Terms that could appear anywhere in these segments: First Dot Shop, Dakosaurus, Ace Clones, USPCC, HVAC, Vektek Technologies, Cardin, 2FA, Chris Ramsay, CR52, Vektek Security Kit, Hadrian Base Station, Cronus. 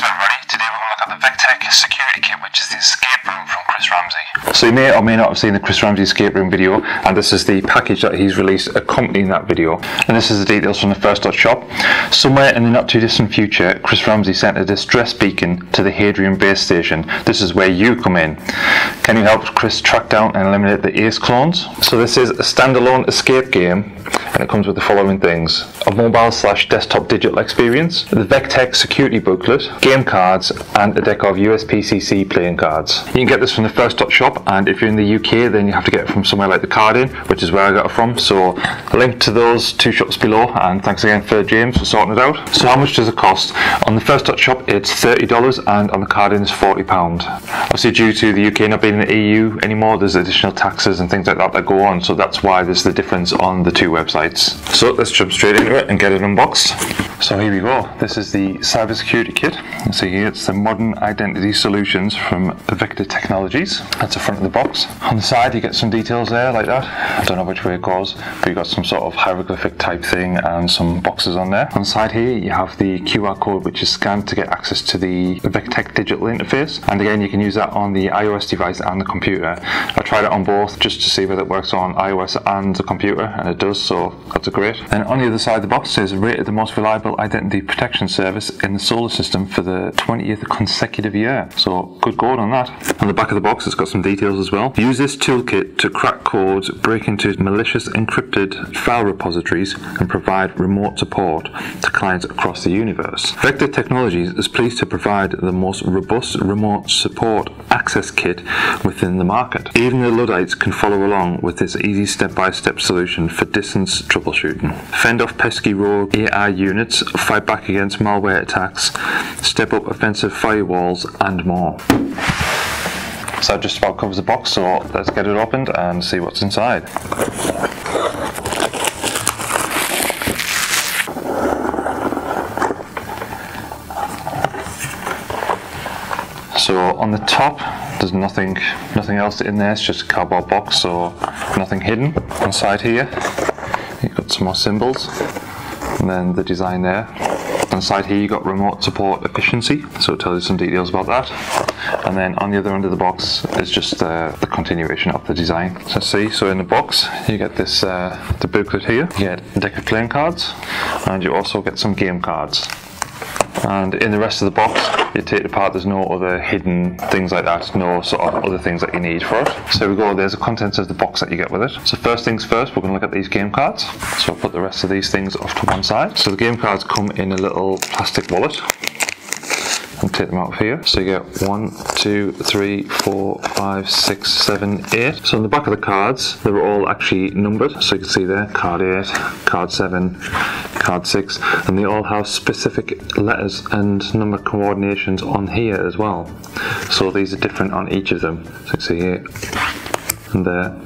to everybody. Today we're going to look at the Vektek Security Kit, which is the escape room from Chris Ramsay. So you may or may not have seen the Chris Ramsay escape room video, and this is the package that he's released accompanying that video. And this is the details from the First Dot Shop. Somewhere in the not too distant future, Chris Ramsay sent a distress beacon to the Hadrian Base Station. This is where you come in. Can you help Chris track down and eliminate the Ace Clones? So this is a standalone escape game, and it comes with the following things: a mobile/desktop digital experience, the Vektek security booklet, game cards, and a deck of USPCC playing cards. You can get this from the First Dot Shop, and if you're in the UK then you have to get it from somewhere like the Cardin, which is where I got it from, so link to those two shops below, and thanks again for James for sorting it out. So how much does it cost? On the First Dot Shop it's $30 and on the Cardin it's £40. Obviously due to the UK not being in the EU anymore, there's additional taxes and things like that that go on, so that's why there's the difference on the two websites. So let's jump straight into it and get it unboxed. So here we go, this is the cybersecurity kit. So here it's the modern identity solutions from Vektek Technologies. That's the front of the box. On the side you get some details there like that. I don't know which way it goes, but you've got some sort of hieroglyphic type thing and some boxes on there. On the side here you have the QR code which is scanned to get access to the Vektek digital interface, and again you can use that on the iOS device and the computer. I tried it on both just to see whether it works on iOS and the computer, and it does, so that's great. Then on the other side of the box is rated the most reliable identity protection service in the solar system for the 20th consecutive year, so good going on that. On the back of the box it's got some details as well. Use this toolkit to crack codes, break into malicious encrypted file repositories and provide remote support to clients across the universe. Vektek Technologies is pleased to provide the most robust remote support access kit within the market. Even the Luddites can follow along with this easy step-by-step solution for distance troubleshooting. Fend off pesky rogue AI units, fight back against malware attacks, step up offensive firewalls and more. So that just about covers the box, so let's get it opened and see what's inside. So on the top there's nothing else in there, it's just a cardboard box, so nothing hidden. Inside here you've got some more symbols and then the design there. Inside here you've got remote support efficiency, so it tells you some details about that. And then on the other end of the box is just the continuation of the design. So let's see, so in the box you get this the booklet here, you get a deck of playing cards, and you also get some game cards. And in the rest of the box you take it apart, there's no other hidden things like that, no sort of other things that you need for it. So we go, there's the contents of the box that you get with it. So first things first, we're going to look at these game cards. So I'll put the rest of these things off to one side. So the game cards come in a little plastic wallet. I'll take them out of here. So you get 1, 2, 3, 4, 5, 6, 7, 8. So on the back of the cards, they're all actually numbered. So you can see there, card 8, card 7, card 6, and they all have specific letters and number coordinations on here as well. So these are different on each of them. So you can see here and there.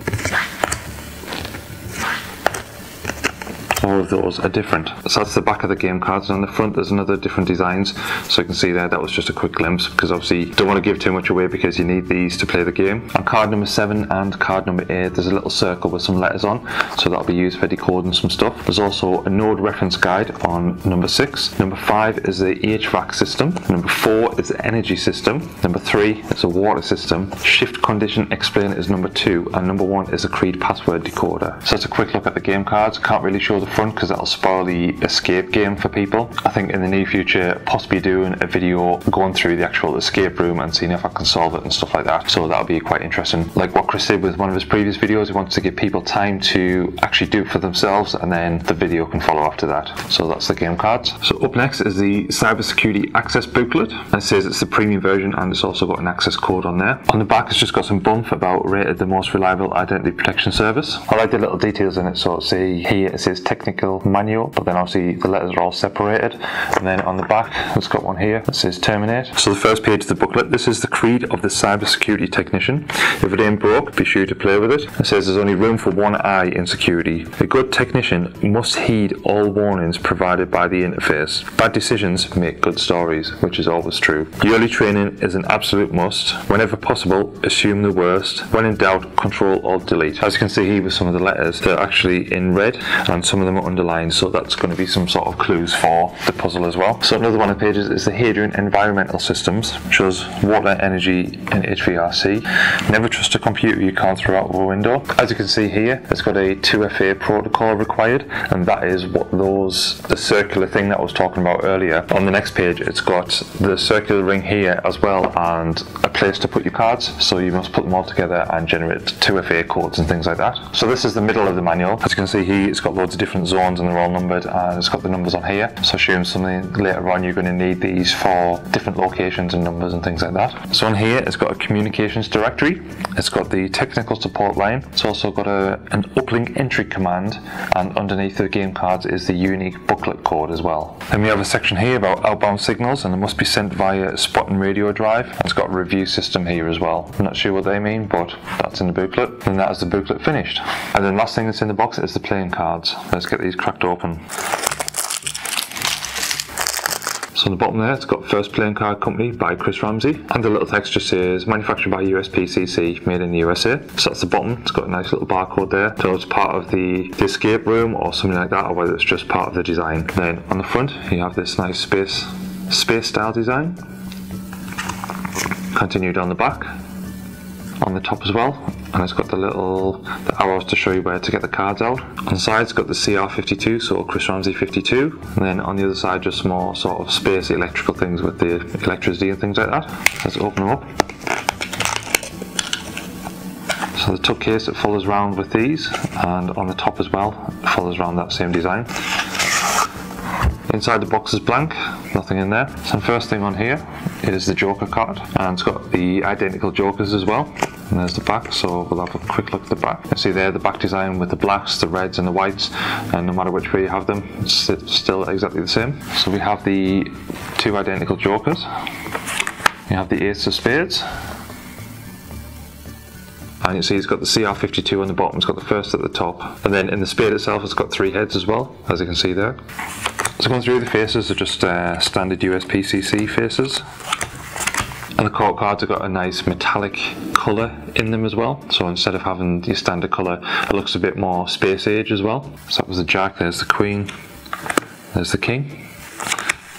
All of those are different. So that's the back of the game cards, and on the front there's another different designs, so you can see there, that was just a quick glimpse because obviously you don't want to give too much away because you need these to play the game. On card number 7 and card number 8 there's a little circle with some letters on, so that'll be used for decoding some stuff. There's also a node reference guide on number 6. Number 5 is the HVAC system, number 4 is the energy system, number 3 is a water system, shift condition explain is number 2, and number 1 is a creed password decoder. So that's a quick look at the game cards. Can't really show the front because that'll spoil the escape game for people. I think in the near future possibly doing a video going through the actual escape room and seeing if I can solve it and stuff like that, so that'll be quite interesting. Like what Chris did with one of his previous videos, he wants to give people time to actually do it for themselves and then the video can follow after that. So that's the game cards. So up next is the cybersecurity access booklet. It says it's the premium version and it's also got an access code on there. On the back it's just got some bump about rated the most reliable identity protection service. I like the little details in it, so see here it says technical manual, but then obviously the letters are all separated, and then on the back it's got one here that says terminate. So the first page of the booklet, this is the creed of the cybersecurity technician. If it ain't broke, be sure to play with it. It says there's only room for one eye in security. A good technician must heed all warnings provided by the interface. Bad decisions make good stories, which is always true. Yearly training is an absolute must. Whenever possible, assume the worst. When in doubt, control or delete. As you can see here with some of the letters, they're actually in red and some of of them are underlined, so that's going to be some sort of clues for the puzzle as well. So another one of the pages is the Hadrian Environmental Systems, which shows water, energy and HVAC. Never trust a computer you can't throw out of a window. As you can see here, it's got a 2FA protocol required, and that is what the circular thing that I was talking about earlier. On the next page, it's got the circular ring here as well, and a place to put your cards, so you must put them all together and generate 2FA codes and things like that. So this is the middle of the manual. As you can see here, it's got loads of different zones and they're all numbered, and it's got the numbers on here, so assume something later on you're going to need these for different locations and numbers and things like that. So on here, it's got a communications directory, it's got the technical support line, it's also got an uplink entry command, and underneath the game cards is the unique booklet code as well. Then we have a section here about outbound signals, and they must be sent via spot and radio drive, and it's got a review system here as well. I'm not sure what they mean, but that's in the booklet, and that is the booklet finished. And then last thing that's in the box is the playing cards. Let's get these cracked open. So on the bottom there, it's got First Playing Card Company by Chris Ramsay, and the little text just says manufactured by USPCC, made in the USA. So that's the bottom. It's got a nice little barcode there, so it's part of the escape room or something like that, or whether it's just part of the design. Then on the front you have this nice space style design. Continue down the back, on the top as well, and it's got the arrows to show you where to get the cards out. On the side, it's got the CR52, so Chris Ramsay 52, and then on the other side just more sort of space electrical things with the electricity and things like that. Let's open them up. So the tuck case, it follows round with these, and on the top as well, it follows round that same design. Inside the box is blank, nothing in there. So the first thing on here is the Joker card, and it's got the identical Jokers as well. And there's the back, so we'll have a quick look at the back. You see there the back design with the blacks, the reds and the whites, and no matter which way you have them, it's still exactly the same. So we have the two identical Jokers, you have the Ace of Spades, and you see it's got the CR52 on the bottom, it's got the first at the top, and then in the spade itself it's got three heads as well, as you can see there. So going through the faces are just standard USPCC faces, and the court cards have got a nice metallic colour in them as well, so instead of having your standard colour it looks a bit more space age as well. So that was the Jack, there's the Queen, there's the King.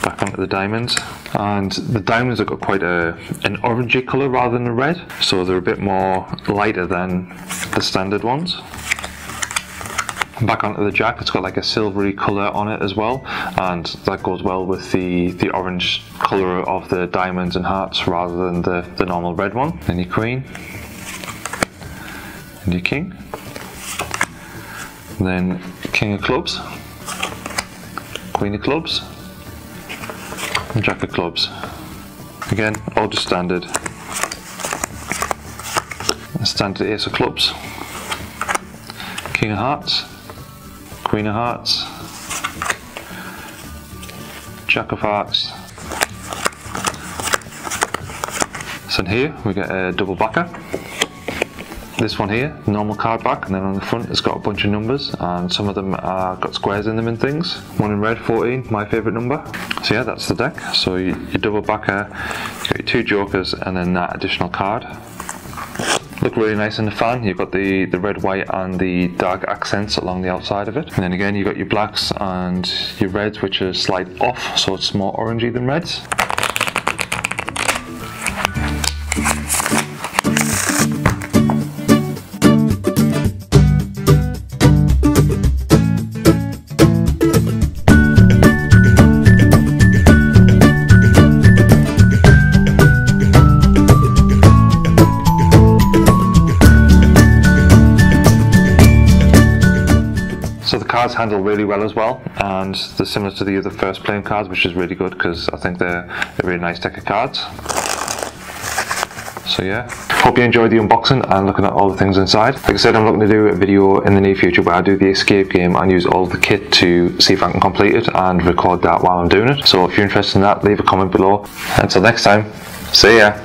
Back onto the diamonds, and the diamonds have got quite an orangey colour rather than a red, so they're a bit more lighter than the standard ones. Back onto the Jack, it's got like a silvery colour on it as well, and that goes well with the orange colour of the diamonds and hearts rather than the normal red one. Then your Queen, and your King, and then King of Clubs, Queen of Clubs, and Jack of Clubs. Again, all just standard. Standard Ace of Clubs, King of Hearts, Queen of Hearts, Jack of Hearts. So in here we get a double backer. This one here, normal card back, and then on the front it's got a bunch of numbers, and some of them got squares in them and things. One in red, 14, my favourite number. So yeah, that's the deck. So your double backer, you got your two Jokers, and then that additional card. Look really nice in the fan. You've got the red, white and the dark accents along the outside of it, and then again you've got your blacks and your reds, which are slight off, so it's more orangey than reds. So the cards handle really well as well, and they're similar to the other first playing cards, which is really good because I think they're a really nice deck of cards. So yeah, hope you enjoyed the unboxing and looking at all the things inside. Like I said, I'm looking to do a video in the near future where I do the escape game and use all the kit to see if I can complete it and record that while I'm doing it. So if you're interested in that, leave a comment below. Until next time, see ya!